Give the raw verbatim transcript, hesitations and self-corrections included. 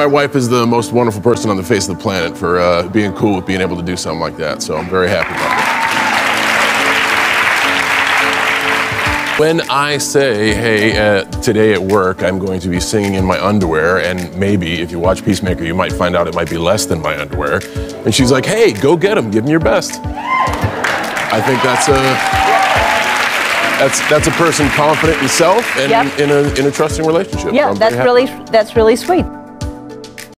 my wife is the most wonderful person on the face of the planet for uh, being cool with being able to do something like that, so I'm very happy about that. When I say, hey, uh, today at work I'm going to be singing in my underwear, and maybe if you watch Peacemaker you might find out it might be less than my underwear, and she's like, hey, go get him, give him your best. I think that's a... That's, that's a person confident in self and yep. in, in, a, in a trusting relationship. Yeah, that's really, that's really sweet.